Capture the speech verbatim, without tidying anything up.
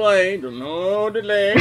Delay, don't know delay.